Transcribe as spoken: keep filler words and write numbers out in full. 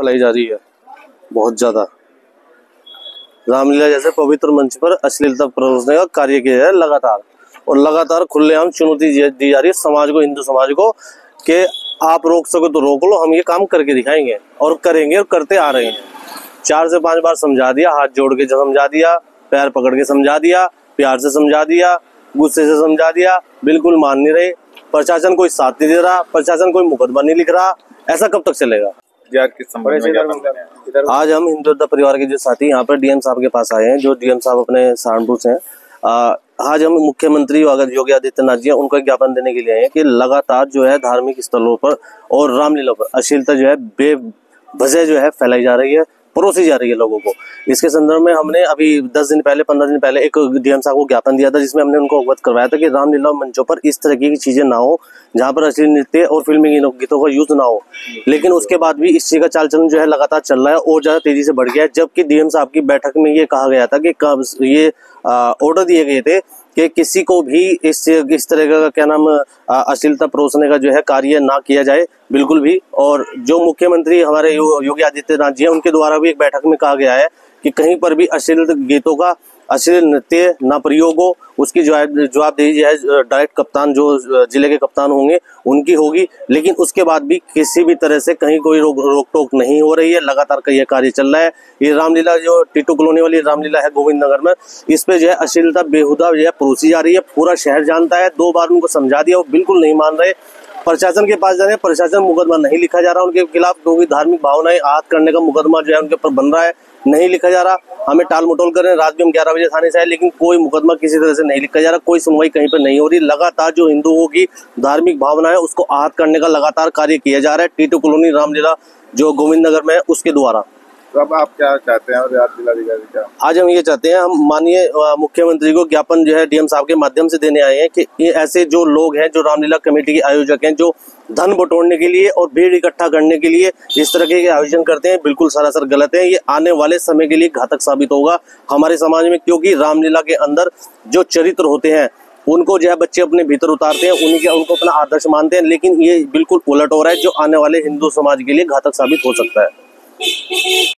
फैलाई जा रही है बहुत ज्यादा। रामलीला जैसे पवित्र मंच पर अश्लीलता परोसने का कार्य किया है लगातार, और लगातार खुलेआम चुनौती दी जा रही है समाज को, हिंदू समाज को कि आप रोक सको तो रोक लो, हम ये काम करके दिखाएंगे और करेंगे और करते आ रहे हैं। चार से पांच बार समझा दिया, हाथ जोड़ के समझा दिया, पैर पकड़ के समझा दिया, प्यार से समझा दिया, गुस्से से समझा दिया, बिल्कुल मान नहीं रहे। प्रशासन कोई साथ नहीं दे रहा, प्रशासन कोई मुकदमा नहीं लिख रहा, ऐसा कब तक चलेगा? आज हम हिंदुत्व परिवार के जो साथी यहाँ पर डीएम साहब के पास आए हैं, जो डीएम साहब अपने सहारनपुर से हैं, आज हम मुख्यमंत्री योगी आदित्यनाथ जी उनको ज्ञापन देने के लिए आए हैं कि लगातार जो है धार्मिक स्थलों पर और रामलीला पर अश्लीलता जो है बेवजह जो है फैलाई जा रही है, परोसी जा रही है लोगों को। इसके संदर्भ में हमने अभी दस दिन पहले पंद्रह दिन पहले एक डीएम साहब को ज्ञापन दिया था, जिसमें हमने उनको अवगत करवाया था कि रामलीला मंचों पर इस तरह की चीजें ना हो, जहां पर अश्लील नृत्य और फिल्मी गीतों का यूज ना हो। लेकिन उसके बाद भी इस चीज का चाल चलन जो है लगातार चल रहा है और ज्यादा तेजी से बढ़ गया है। जबकि डीएम साहब की बैठक में ये कहा गया था कि ये ऑर्डर दिए गए थे कि किसी को भी इस इस तरह का क्या नाम अश्लीलता परोसने का जो है कार्य ना किया जाए बिल्कुल भी। और जो मुख्यमंत्री हमारे यो, योगी आदित्यनाथ जी हैं, उनके द्वारा भी एक बैठक में कहा गया है कि कहीं पर भी अश्लील गीतों का, अश्लील नृत्य ना प्रयोग हो, उसकी जवाबदेही जो है डायरेक्ट कप्तान, जो जिले के कप्तान होंगे उनकी होगी। लेकिन उसके बाद भी किसी भी तरह से कहीं कोई रोक रोक टोक नहीं हो रही है, लगातार का यह कार्य चल रहा है। ये रामलीला जो टीटू कॉलोनी वाली रामलीला है गोविंद नगर में, इस पे जो है अश्लीलता बेहुदा जो है परोसी जा रही है, पूरा शहर जानता है। दो बार उनको समझा दिया, वो बिल्कुल नहीं मान रहे। प्रशासन के पास जा रहे हैं, प्रशासन मुकदमा नहीं लिखा जा रहा उनके खिलाफ, क्योंकि धार्मिक भावनाएं आहत करने का मुकदमा जो है उनके ऊपर बन रहा है, नहीं लिखा जा रहा। हमें टाल मटोल कर रहे हैं, रात में हम ग्यारह बजे थाने से आए, लेकिन कोई मुकदमा किसी तरह से नहीं लिखा जा रहा, कोई सुनवाई कहीं पर नहीं हो रही। लगातार जो हिंदुओं की धार्मिक भावना है उसको आहत करने का लगातार कार्य किया जा रहा है टीटू कॉलोनी रामलीला जो गोविंद नगर में है उसके द्वारा। अब आप क्या चाहते हैं? और क्या आज हम ये चाहते हैं, हम माननीय मुख्यमंत्री को ज्ञापन जो है डीएम साहब के माध्यम से देने आए हैं कि ऐसे जो लोग हैं, जो रामलीला कमेटी के आयोजक हैं, जो धन बटोरने के लिए और भीड़ इकट्ठा करने के लिए इस तरह के आयोजन करते हैं, बिल्कुल सरासर गलत है। ये आने वाले समय के लिए घातक साबित होगा हमारे समाज में, क्योंकि रामलीला के अंदर जो चरित्र होते हैं उनको जो है बच्चे अपने भीतर उतारते हैं, उनके उनको अपना आदर्श मानते हैं। लेकिन ये बिल्कुल उलट हो रहा है, जो आने वाले हिंदू समाज के लिए घातक साबित हो सकता है।